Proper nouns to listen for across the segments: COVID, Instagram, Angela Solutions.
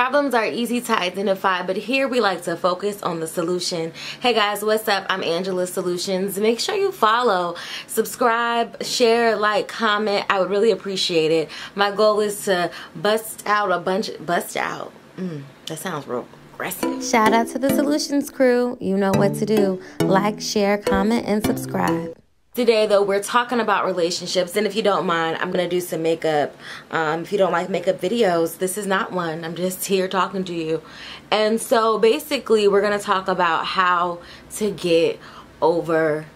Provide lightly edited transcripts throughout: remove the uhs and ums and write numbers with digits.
Problems are easy to identify, but here we like to focus on the solution. Hey guys, what's up? I'm Angela Solutions. Make sure you follow, subscribe, share, like, comment. I would really appreciate it. My goal is to bust out a bunch, that sounds real aggressive. Shout out to the Solutions crew. You know what to do. Like, share, comment, and subscribe. Today though, we're talking about relationships, and if you don't mind, I'm gonna do some makeup. If you don't like makeup videos, this is not one. I'm just here talking to you. And so basically we're gonna talk about how to get over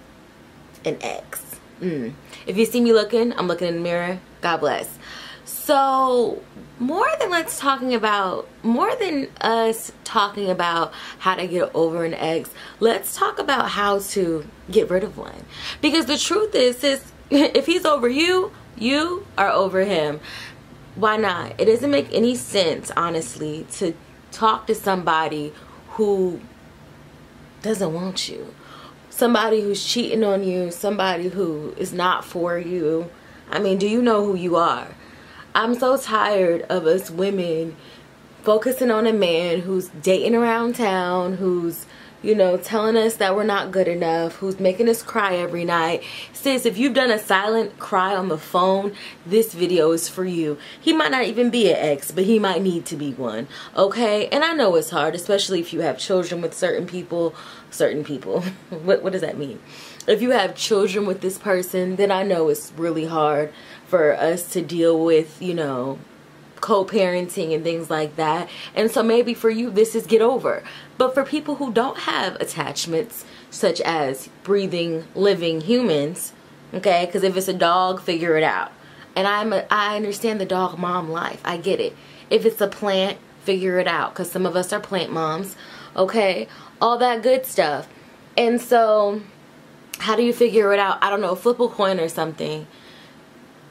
an ex. If you see me looking, I'm looking in the mirror. God bless. So more than us talking about how to get over an ex, let's talk about how to get rid of one. Because the truth is if he's over you, you are over him. Why not? It doesn't make any sense, honestly, to talk to somebody who doesn't want you. Somebody who's cheating on you, somebody who is not for you. I mean, do you know who you are? I'm so tired of us women focusing on a man who's dating around town, who's, you know, telling us that we're not good enough, who's making us cry every night. Sis, if you've done a silent cry on the phone, this video is for you. He might not even be an ex, but he might need to be one, okay? And I know it's hard, especially if you have children with certain people. What does that mean? If you have children with this person, then I know it's really hard for us to deal with, you know, co-parenting and things like that. And so maybe for you, this is get over. But for people who don't have attachments, such as breathing, living humans, okay, because if it's a dog, figure it out. And I understand the dog mom life. I get it. If it's a plant, figure it out, because some of us are plant moms, okay, all that good stuff. And so how do you figure it out? I don't know, flip a coin or something.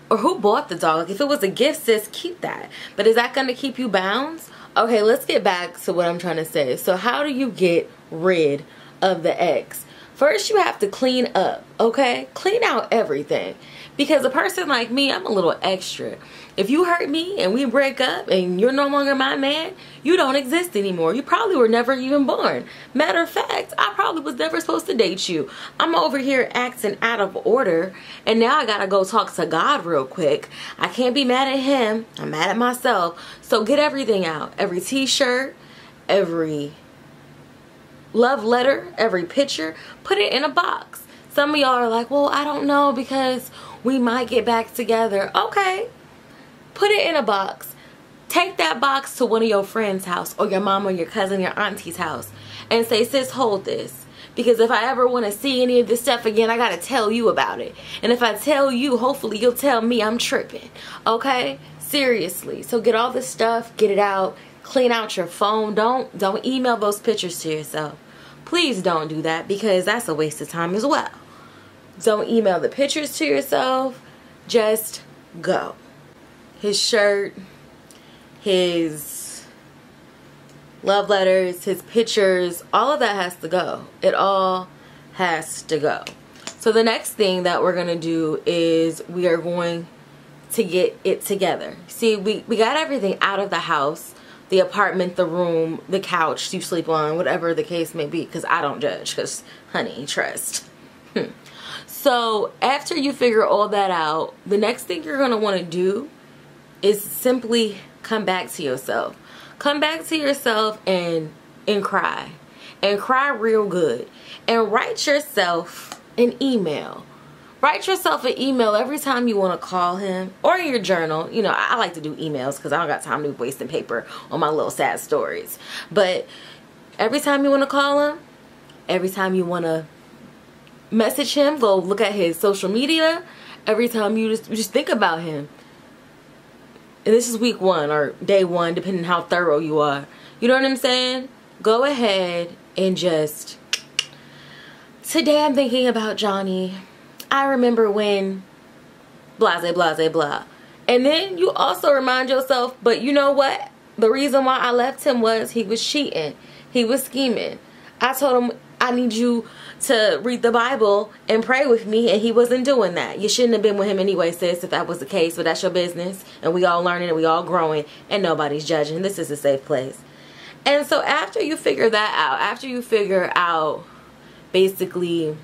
Or who bought the dog? Like, if it was a gift, sis, keep that. But is that going to keep you bound? Okay, let's get back to what I'm trying to say. So how do you get rid of the ex? First, you have to clean up, okay? Clean out everything. Because a person like me, I'm a little extra. If you hurt me and we break up and you're no longer my man, you don't exist anymore. You probably were never even born. Matter of fact, I probably was never supposed to date you. I'm over here acting out of order, and now I gotta go talk to God real quick. I can't be mad at him. I'm mad at myself. So get everything out. Every t-shirt, every love letter, every picture, put it in a box. Some of y'all are like, well, I don't know because we might get back together. Okay, put it in a box. Take that box to one of your friends' house, or your mom or your cousin, your auntie's house, and say, sis, hold this. Because if I ever want to see any of this stuff again, I gotta tell you about it. And if I tell you, hopefully you'll tell me I'm tripping. Okay? Seriously. So get all this stuff, get it out, clean out your phone. Don't email those pictures to yourself. Please don't do that, because that's a waste of time as well. Don't email the pictures to yourself. Just go. His shirt, his love letters, his pictures, all of that has to go. It all has to go. So the next thing that we're going to do is we are going to get it together. See, we got everything out of the house. The apartment, the room, the couch you sleep on, whatever the case may be, because I don't judge, because, honey, trust. So after you figure all that out, the next thing you're going to want to do is simply come back to yourself. Come back to yourself and cry. And cry real good. And write yourself an email. Write yourself an email every time you want to call him, or in your journal. You know, I like to do emails because I don't got time to be wasting paper on my little sad stories. But every time you want to call him, every time you want to message him, go look at his social media. Every time you just think about him. And this is week one or day one, depending on how thorough you are. You know what I'm saying? Go ahead and just, today I'm thinking about Johnny. I remember when blah, blah, blah, blah. And then you also remind yourself, but you know what? The reason why I left him was he was cheating. He was scheming. I told him I need you to read the Bible and pray with me, and he wasn't doing that. You shouldn't have been with him anyway, sis, if that was the case, but that's your business, and we all learning and we all growing and nobody's judging. This is a safe place. And so after you figure that out, after you figure out basically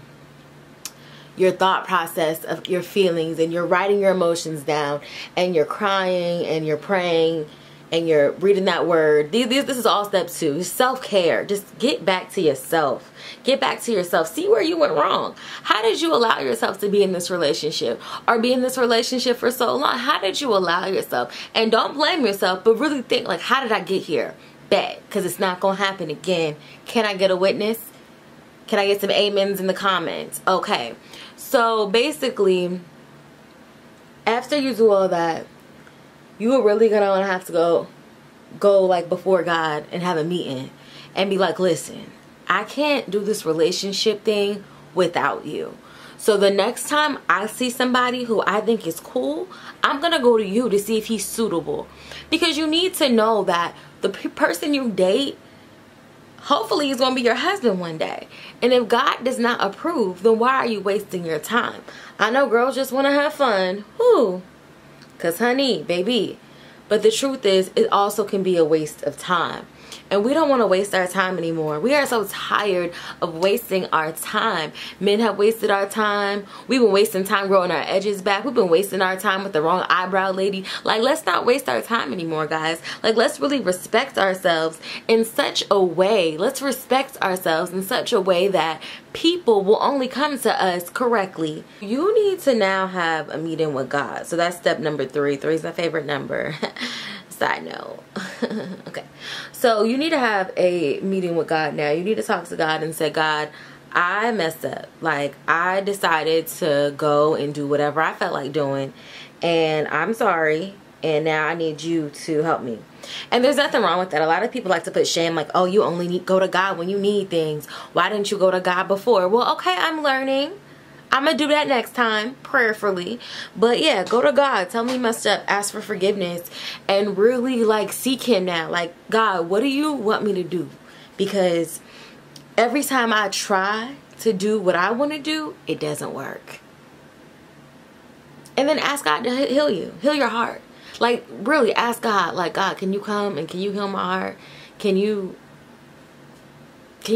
your thought process of your feelings, and you're writing your emotions down, and you're crying and you're praying and you're reading that word, this is all step 2. Self-care. Just get back to yourself. Get back to yourself. See where you went wrong. How did you allow yourself to be in this relationship, or be in this relationship for so long? How did you allow yourself? And don't blame yourself, but really think, like, how did I get here? Bet, because it's not going to happen again. Can I get a witness? Can I get some amens in the comments? Okay. So basically, after you do all that, you are really going to have to go like before God and have a meeting and be like, listen, I can't do this relationship thing without you. So the next time I see somebody who I think is cool, I'm going to go to you to see if he's suitable. Because you need to know that the person you date, hopefully, he's going to be your husband one day. And if God does not approve, then why are you wasting your time? I know girls just want to have fun. Whoo. Because, honey, baby. But the truth is, it also can be a waste of time. And we don't want to waste our time anymore. We are so tired of wasting our time. Men have wasted our time. We've been wasting time growing our edges back. We've been wasting our time with the wrong eyebrow lady. Like, let's not waste our time anymore, guys. Like, let's really respect ourselves in such a way. Let's respect ourselves in such a way that people will only come to us correctly. You need to now have a meeting with God. So that's step number 3. 3 is my favorite number. Side note. Okay. So you need to have a meeting with God now. You need to talk to God and say, God, I messed up. Like, I decided to go and do whatever I felt like doing, and I'm sorry, and now I need you to help me. And there's nothing wrong with that. A lot of people like to put shame, like, oh, you only go to God when you need things. Why didn't you go to God before? Well, okay, I'm learning. I'm going to do that next time, prayerfully. But yeah, go to God. Tell me you messed up. Ask for forgiveness. And really, like, seek him now. Like, God, what do you want me to do? Because every time I try to do what I want to do, it doesn't work. And then ask God to heal you. Heal your heart. Like, really, ask God. Like, God, can you come and can you heal my heart? Can you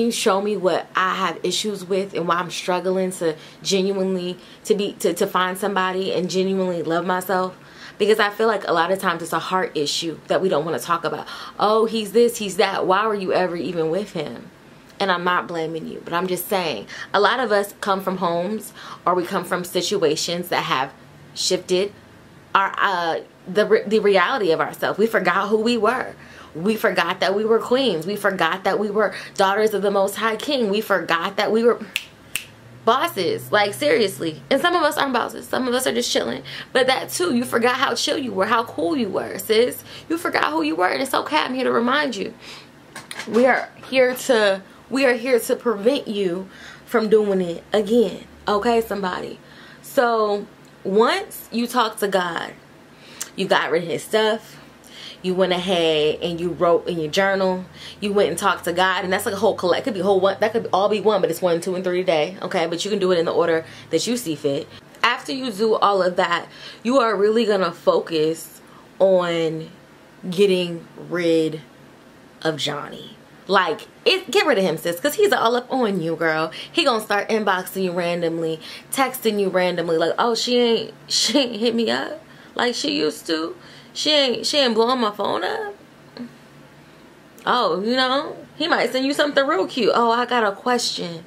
show me what I have issues with and why I'm struggling to genuinely to find somebody and genuinely love myself? Because I feel like a lot of times it's a heart issue that we don't want to talk about. Oh, he's this, he's that. Why were you ever even with him? And I'm not blaming you, but I'm just saying, a lot of us come from homes, or we come from situations that have shifted our the reality of ourselves. We forgot who we were. We forgot that we were queens. We forgot that we were daughters of the Most High King. We forgot that we were bosses. Like, seriously. And some of us aren't bosses. Some of us are just chilling. But that too, you forgot how chill you were, how cool you were, sis. You forgot who you were, and it's okay. I'm here to remind you. We are here to prevent you from doing it again. Okay, somebody. So once you talk to God, you got rid of his stuff. You went ahead and you wrote in your journal. You went and talked to God, and that's like a whole collect. Could be a whole one. That could all be one, but it's 1, 2, and 3 today. Okay, but you can do it in the order that you see fit. After you do all of that, you are really gonna focus on getting rid of Johnny. Like, get rid of him, sis, because he's all up on you, girl. He gonna start inboxing you randomly, texting you randomly, like, oh, she ain't hit me up like she used to. She ain't blowing my phone up. Oh, you know, he might send you something real cute. Oh, I got a question.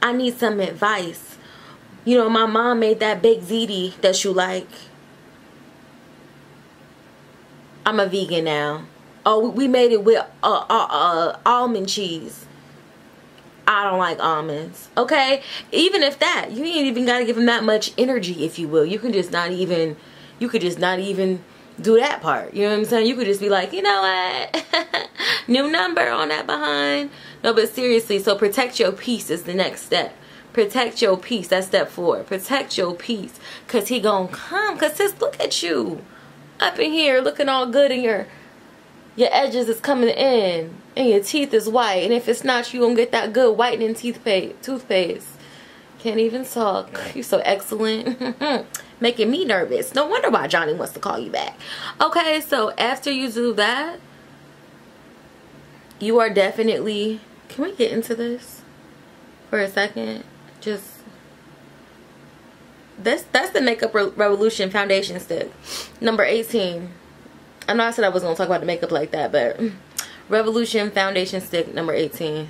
I need some advice. You know, my mom made that baked ziti that you like. I'm a vegan now. Oh, we made it with almond cheese. I don't like almonds. Okay? Even if that, you ain't even got to give him that much energy, if you will. You could just not even do that part. You know what I'm saying? You could just be like, you know what? New number on that behind. No, but seriously, so protect your peace is the next step. Protect your peace. That's step 4. Protect your peace. Because he gonna come. Because sis, look at you. Up in here looking all good in your your edges is coming in and your teeth is white. And if it's not, you gonna get that good whitening toothpaste. Can't even talk. You're so excellent. Making me nervous. No wonder why Johnny wants to call you back. Okay, so after you do that, you are definitely... Can we get into this for a second? Just... That's the Makeup Revolution Foundation Stick. Number 18. I know I said I wasn't going to talk about the makeup like that, but... Revolution Foundation Stick number 18.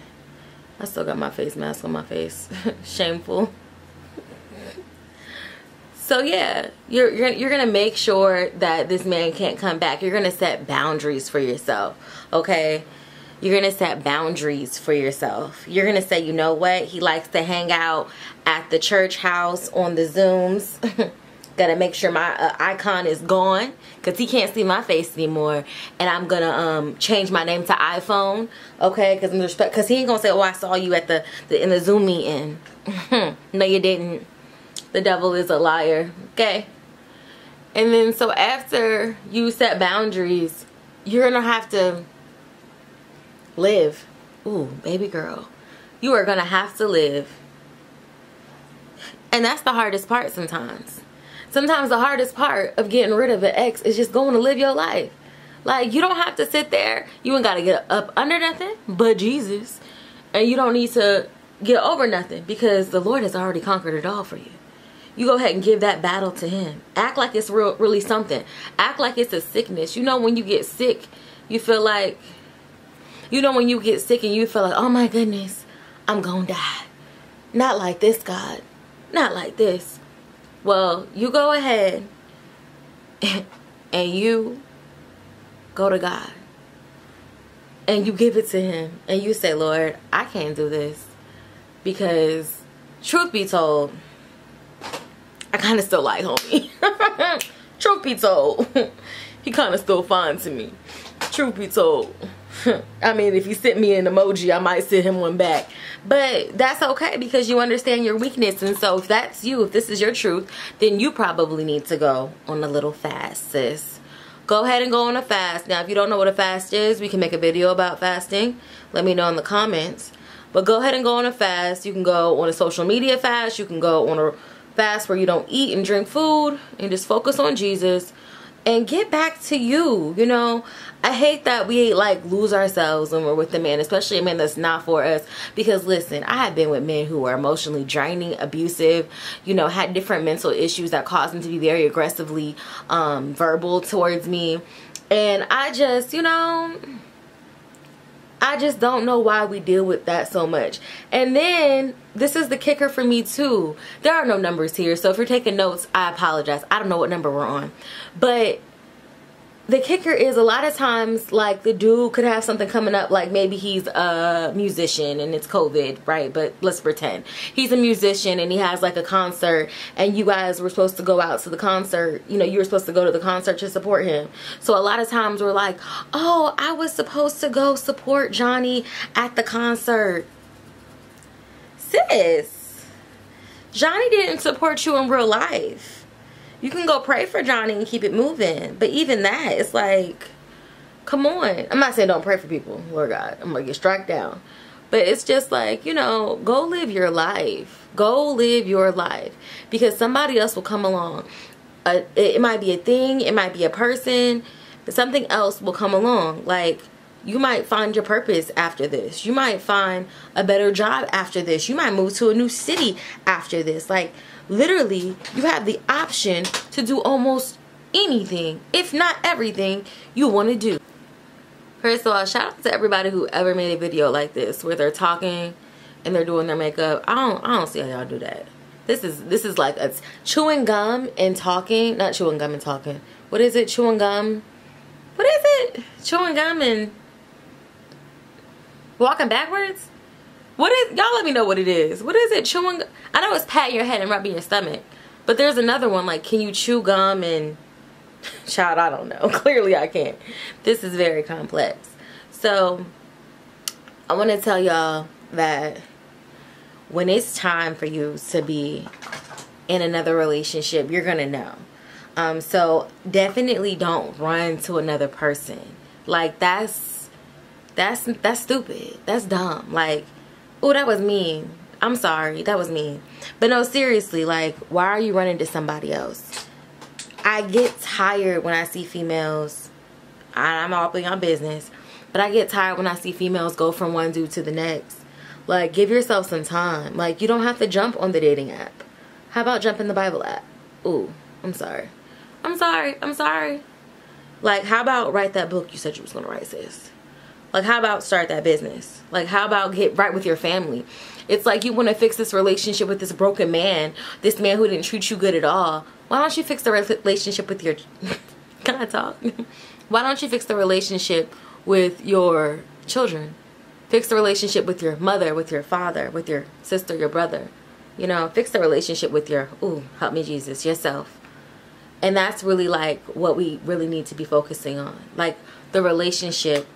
I still got my face mask on my face. Shameful. So yeah, you're gonna make sure that this man can't come back. You're gonna set boundaries for yourself, okay? You're gonna set boundaries for yourself. You're gonna say, you know what? He likes to hang out at the church house on the Zooms. Gotta make sure my icon is gone because he can't see my face anymore, and I'm gonna change my name to iPhone, okay? Because in respect, because he ain't gonna say, oh, I saw you at in the Zoom meeting. No, you didn't. The devil is a liar, okay? And then so after you set boundaries, you're gonna have to live. Ooh, baby girl, you are gonna have to live, and that's the hardest part sometimes. Sometimes the hardest part of getting rid of an ex is just going to live your life. Like, you don't have to sit there. You ain't got to get up under nothing but Jesus. And you don't need to get over nothing because the Lord has already conquered it all for you. You go ahead and give that battle to Him. Act like it's really something. Act like it's a sickness. You know when you get sick, you feel like... You know when you get sick and you feel like, oh my goodness, I'm going to die. Not like this, God. Not like this. Well, you go ahead and you go to God and you give it to Him and you say, Lord, I can't do this, because truth be told, I kind of still like homie. Truth be told, he kind of still fine to me. Truth be told, I mean, if he sent me an emoji, I might send him one back. But that's okay, because you understand your weakness. And so if that's you, if this is your truth, then you probably need to go on a little fast, sis. Go ahead and go on a fast. Now, if you don't know what a fast is, we can make a video about fasting. Let me know in the comments. But go ahead and go on a fast. You can go on a social media fast. You can go on a fast where you don't eat and drink food and just focus on Jesus. And get back to you, you know. I hate that we like lose ourselves when we're with a man, especially a man that's not for us. Because listen, I have been with men who were emotionally draining, abusive, you know, had different mental issues that caused them to be very aggressively verbal towards me. And I just, you know, I just don't know why we deal with that so much. And then this is the kicker for me too. There are no numbers here, so if you're taking notes, I apologize. I don't know what number we're on. But the kicker is, a lot of times, like, the dude could have something coming up, like maybe he's a musician and it's COVID, right? But let's pretend he's a musician and he has like a concert, and you guys were supposed to go out to the concert. You know, you were supposed to go to the concert to support him. So a lot of times we're like, oh, I was supposed to go support Johnny at the concert. Sis, Johnny didn't support you in real life. You can go pray for Johnny and keep it moving. But even that, it's like, come on. I'm not saying don't pray for people. Lord God, I'm going to get struck down. But it's just like, you know, go live your life. Go live your life. Because somebody else will come along. It might be a thing. It might be a person. But something else will come along. Like, you might find your purpose after this. You might find a better job after this. You might move to a new city after this. Like, literally, you have the option to do almost anything, if not everything, you want to do. First of all, shout out to everybody who ever made a video like this where they're talking and they're doing their makeup. I don't see how y'all do that. This is like a chewing gum and talking. Not chewing gum and talking. What is it? Chewing gum. What is it? Chewing gum and walking backwards? What is, y'all let me know what it is. What is it? Chewing, I know it's pat your head and rubbing your stomach, but there's another one, like, can you chew gum and, child, I don't know. Clearly I can't. This is very complex. So I want to tell y'all that when it's time for you to be in another relationship, you're going to know. So definitely don't run to another person. Like that's stupid. That's dumb. Like, oh, that was mean. I'm sorry, that was mean. But no, seriously, like, why are you running to somebody else? I get tired when I see females. I'm all up in your business, but I get tired when I see females go from one dude to the next. Like, give yourself some time. Like, you don't have to jump on the dating app. How about jumping the Bible app? Ooh, I'm sorry. I'm sorry. I'm sorry. Like, how about write that book you said you was gonna write, sis? Like, how about start that business? Like, how about get right with your family? It's like you want to fix this relationship with this broken man, this man who didn't treat you good at all. Why don't you fix the relationship with your... Can I talk? Why don't you fix the relationship with your children? Fix the relationship with your mother, with your father, with your sister, your brother. You know, fix the relationship with your, ooh, help me Jesus, yourself. And that's really like what we really need to be focusing on. Like the relationship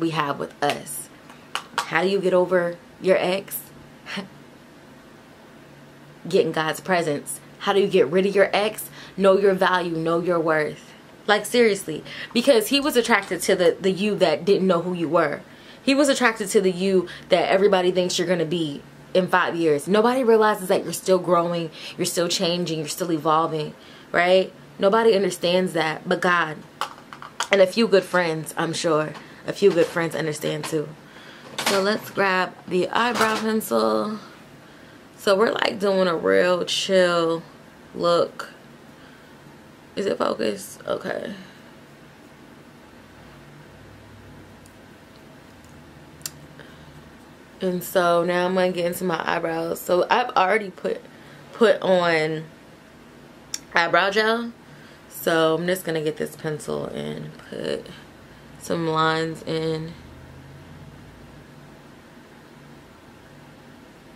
we have with us. How do you get over your ex? Get in God's presence. How do you get rid of your ex? Know your value, know your worth. Like, seriously, because he was attracted to the you that didn't know who you were. He was attracted to the you that everybody thinks you're going to be in 5 years. Nobody realizes that you're still growing, you're still changing, you're still evolving, right? Nobody understands that but God. And a few good friends, I'm sure. A few good friends understand too. So let's grab the eyebrow pencil. So we're like doing a real chill look. Is it focused? Okay. And so now I'm gonna get into my eyebrows. So I've already put on eyebrow gel. So I'm just gonna get this pencil and put some lines in.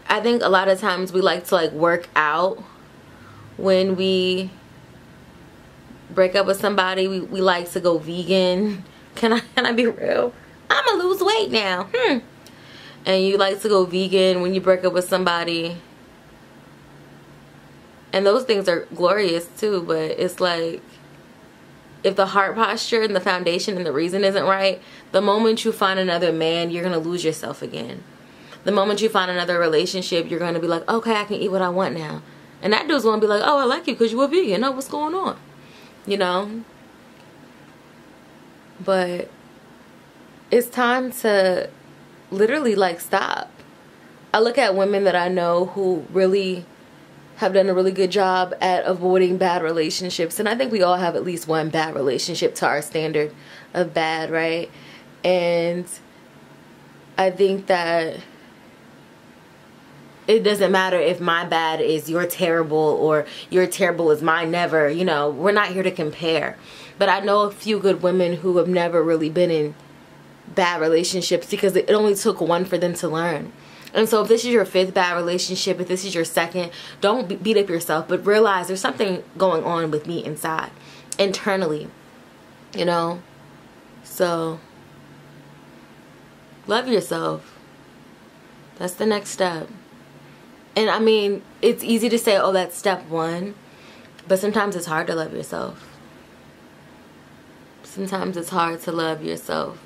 I think a lot of times we like to like work out when we break up with somebody. We like to go vegan. Can I be real? I'ma lose weight now. And you like to go vegan when you break up with somebody. And those things are glorious too, but it's like if the heart posture and the foundation and the reason isn't right, the moment you find another man, you're gonna lose yourself again. The moment you find another relationship, you're gonna be like, okay, I can eat what I want now. And that dude's gonna be like, oh, I like you because you were vegan. Oh, what's going on? You know, but it's time to literally like stop. I look at women that I know who really have done a really good job at avoiding bad relationships, and I think we all have at least one bad relationship to our standard of bad, right? And I think that it doesn't matter if my bad is your terrible or your terrible is my never. You know, we're not here to compare. But I know a few good women who have never really been in bad relationships because it only took one for them to learn. And so if this is your 5th bad relationship, if this is your 2nd, don't beat up yourself. But realize there's something going on with me inside, internally, you know. So love yourself. That's the next step. And I mean, it's easy to say, oh, that's step one. But sometimes it's hard to love yourself. Sometimes it's hard to love yourself.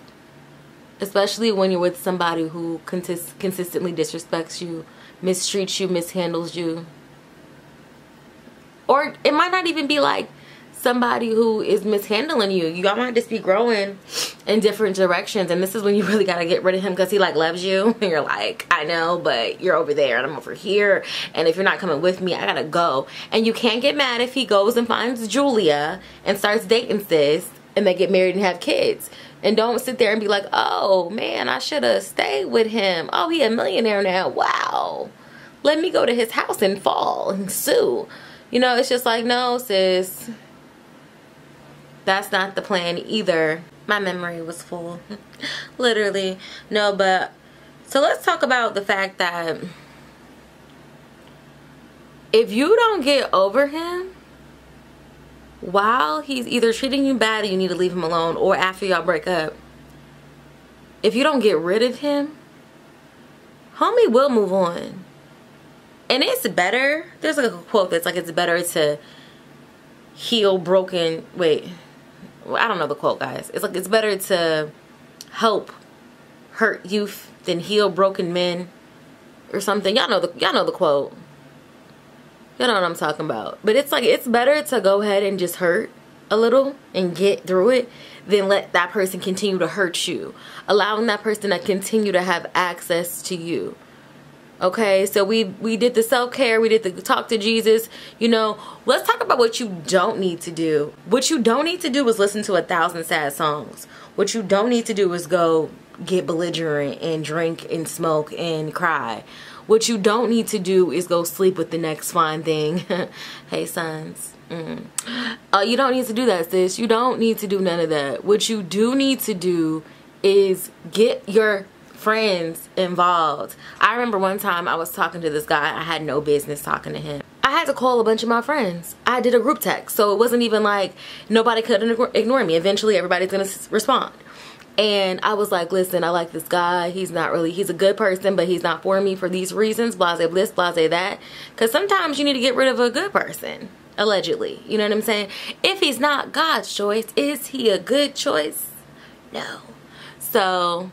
Especially when you're with somebody who consistently disrespects you, mistreats you, mishandles you. Or it might not even be like somebody who is mishandling you. Y'all might just be growing in different directions, and this is when you really gotta get rid of him because he like loves you and you're like, I know, but you're over there and I'm over here, and if you're not coming with me, I gotta go. And you can't get mad if he goes and finds Julia and starts dating sis and they get married and have kids. And don't sit there and be like, oh man, I should have stayed with him. Oh, he a millionaire now. Wow, let me go to his house and fall and sue. You know, it's just like, no sis, that's not the plan either. My memory was full. Literally. No, but so let's talk about the fact that if you don't get over him while he's either treating you bad or you need to leave him alone, or after y'all break up, if you don't get rid of him, homie will move on. And it's better. There's like a quote that's like, it's better to heal broken. Wait. Well, I don't know the quote, guys. It's like, it's better to help hurt youth than heal broken men or something. Y'all know the quote. You know what I'm talking about. But it's like, it's better to go ahead and just hurt a little and get through it than let that person continue to hurt you. Allowing that person to continue to have access to you. Okay, so we did the self-care, we did the talk to Jesus. You know, let's talk about what you don't need to do. What you don't need to do is listen to 1,000 sad songs. What you don't need to do is go get belligerent and drink and smoke and cry. What you don't need to do is go sleep with the next fine thing. Hey, sons. You don't need to do that, sis. You don't need to do none of that. What you do need to do is get your friends involved. I remember one time I was talking to this guy. I had no business talking to him. I had to call a bunch of my friends. I did a group text, so it wasn't even like nobody could ignore me. Eventually everybody's gonna respond. And I was like, listen, I like this guy. He's a good person, but he's not for me for these reasons, blase bliss, blase that. Because sometimes you need to get rid of a good person, allegedly. You know what I'm saying? If he's not God's choice, is he a good choice? No. So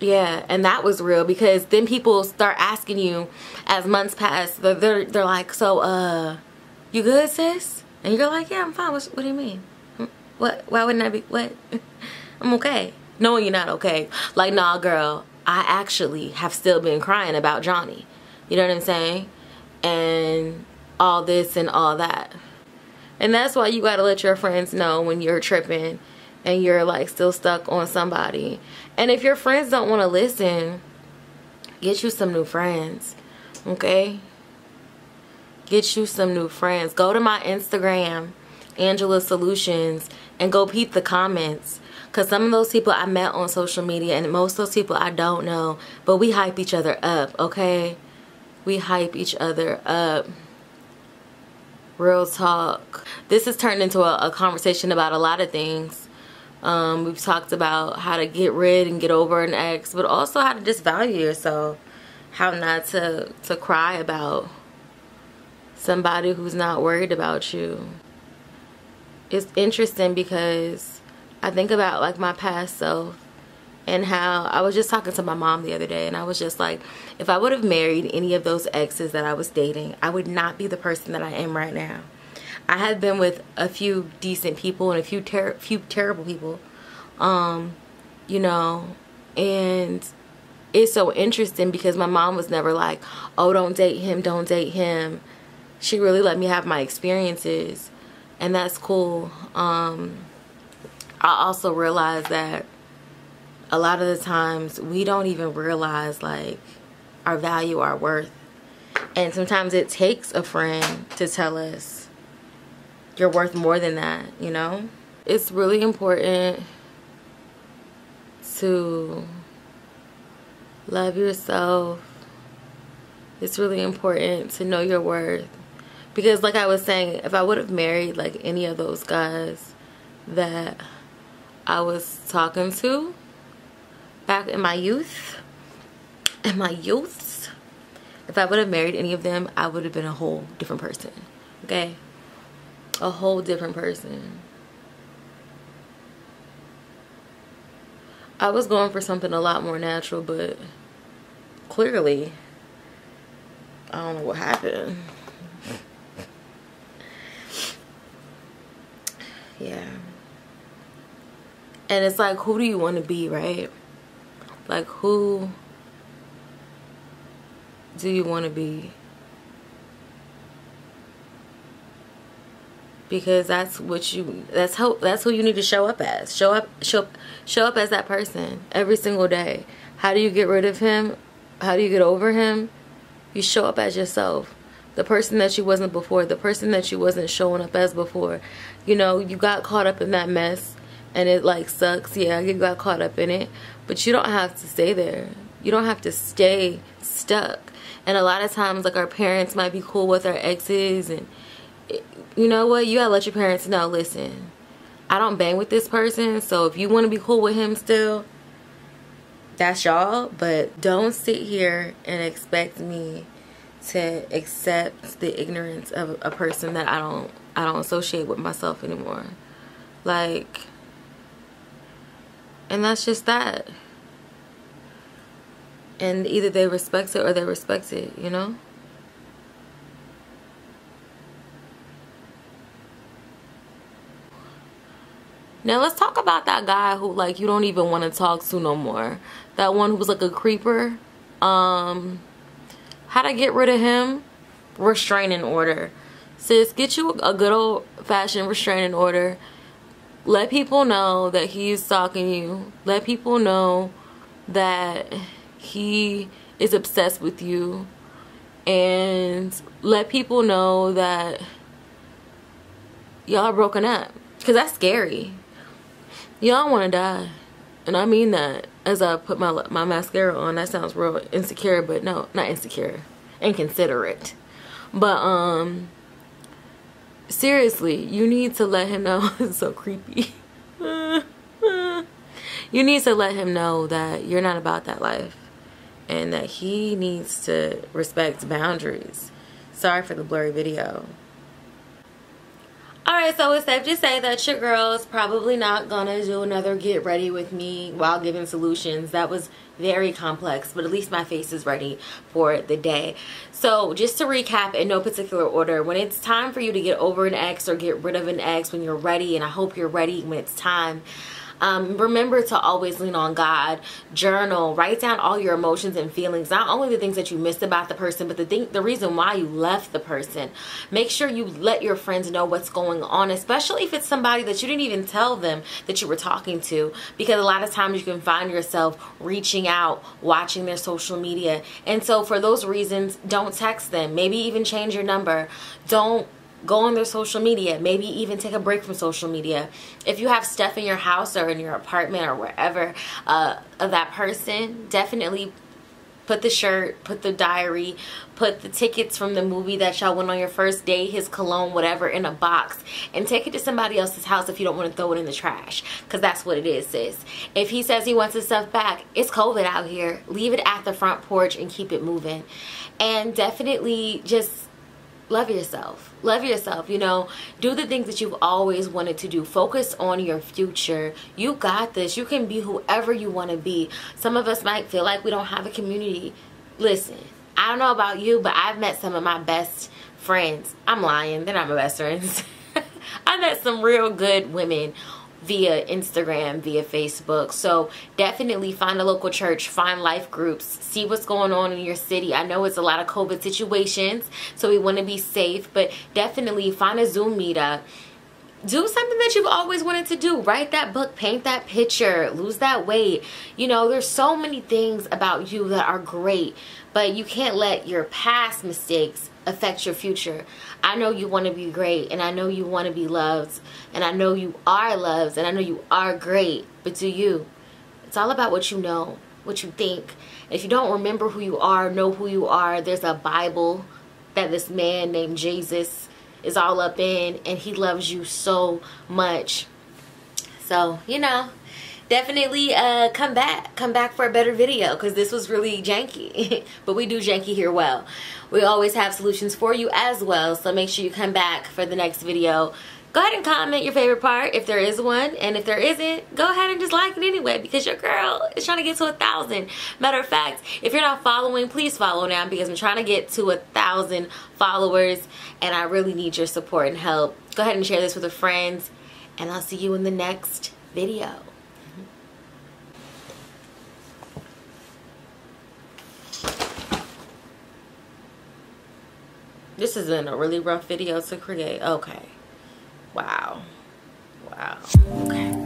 yeah, and that was real, because then people start asking you as months pass. They're like, so you good, sis? And you're like, yeah, I'm fine. What do you mean? What? Why wouldn't I be? What? I'm okay. No, you're not okay. Like, nah, girl, I actually have still been crying about Johnny. You know what I'm saying? And all this and all that. And that's why you gotta let your friends know when you're tripping and you're like still stuck on somebody. And if your friends don't want to listen, get you some new friends. Okay? Get you some new friends. Go to my Instagram, Angela Solutions, and go peep the comments. Because some of those people I met on social media, and most of those people I don't know. But we hype each other up, okay? We hype each other up. Real talk. This has turned into a conversation about a lot of things. We've talked about how to get rid and get over an ex, but also how to just value yourself, how not to cry about somebody who's not worried about you. It's interesting because I think about like my past self and how I was just talking to my mom the other day, and I was just like, if I would have married any of those exes that I was dating, I would not be the person that I am right now. I had been with a few decent people and a few terrible people, you know, and it's so interesting because my mom was never like, oh, don't date him, don't date him. She really let me have my experiences, and that's cool. I also realized that a lot of the times we don't even realize like our value, our worth, and sometimes it takes a friend to tell us you're worth more than that, you know? It's really important to love yourself. It's really important to know your worth. Because like I was saying, if I would have married like any of those guys that I was talking to back in my youth, if I would have married any of them, I would have been a whole different person, okay? A whole different person. I was going for something a lot more natural, but clearly, I don't know what happened. Yeah. And it's like, who do you want to be, right? Like, who do you want to be? Because that's what that's who you need to show up as. Show up as that person every single day. How do you get rid of him? How do you get over him? You show up as yourself. The person that you wasn't before, the person that you wasn't showing up as before. You know, you got caught up in that mess and it like sucks. Yeah, you got caught up in it, but you don't have to stay there. You don't have to stay stuck. And a lot of times like our parents might be cool with our exes, and you know what? You gotta let your parents know, listen, I don't bang with this person, so if you want to be cool with him still, that's y'all, but don't sit here and expect me to accept the ignorance of a person that I don't associate with myself anymore. Like, and that's just that. And either they respect it or they respect it, you know? Now let's talk about that guy who, like, you don't even want to talk to no more. That one who was like a creeper. How to get rid of him? Restraining order. Sis, get you a good old fashioned restraining order. Let people know that he's stalking you. Let people know that he is obsessed with you, and let people know that y'all are broken up, because that's scary. Y'all want to die, and I mean that as I put my mascara on. That sounds real insecure, but no, not insecure, inconsiderate, but seriously, you need to let him know. It's so creepy. You need to let him know that you're not about that life, and that he needs to respect boundaries. Sorry for the blurry video. Alright, so it's safe to say that your girl's probably not gonna do another get ready with me while giving solutions. That was very complex, but at least my face is ready for the day. So just to recap, in no particular order, when it's time for you to get over an ex or get rid of an ex, when you're ready, and I hope you're ready when it's time, remember to always lean on God. Journal, write down all your emotions and feelings, not only the things that you missed about the person, but the reason why you left the person. Make sure you let your friends know what's going on, especially if it's somebody that you didn't even tell them that you were talking to, because a lot of times you can find yourself reaching out, watching their social media. And so for those reasons, don't text them, maybe even change your number. Don't go on their social media. Maybe even take a break from social media. If you have stuff in your house or in your apartment or wherever of that person, definitely put the shirt, put the diary, put the tickets from the movie that y'all went on your first date, his cologne, whatever, in a box, and take it to somebody else's house if you don't want to throw it in the trash, because that's what it is, sis. If he says he wants his stuff back, it's COVID out here. Leave it at the front porch and keep it moving. And definitely just love yourself. Love yourself, you know. Do the things that you've always wanted to do. Focus on your future. You got this. You can be whoever you want to be. Some of us might feel like we don't have a community. Listen, I don't know about you, but I've met some of my best friends. I'm lying. They're not my best friends. I met some real good women via Instagram, via Facebook. So definitely find a local church, find life groups, see what's going on in your city. I know it's a lot of COVID situations, so we want to be safe, but definitely find a Zoom meetup. Do something that you've always wanted to do. Write that book, paint that picture, lose that weight. You know, there's so many things about you that are great, but you can't let your past mistakes affect your future. I know you want to be great, and I know you want to be loved, and I know you are loved, and I know you are great, but do you? It's all about what you know, what you think. If you don't remember who you are, know who you are. There's a Bible that this man named Jesus is all up in, and he loves you so much. So, you know, definitely come back for a better video, because this was really janky. But we do janky here well. We always have solutions for you as well, so make sure you come back for the next video. Go ahead and comment your favorite part if there is one, and if there isn't, go ahead and just like it anyway, because your girl is trying to get to 1,000. Matter of fact, if you're not following, please follow now, because I'm trying to get to 1,000 followers, and I really need your support and help. Go ahead and share this with your friends, and I'll see you in the next video. This has been a really rough video to create. Okay. Wow. Wow. Okay.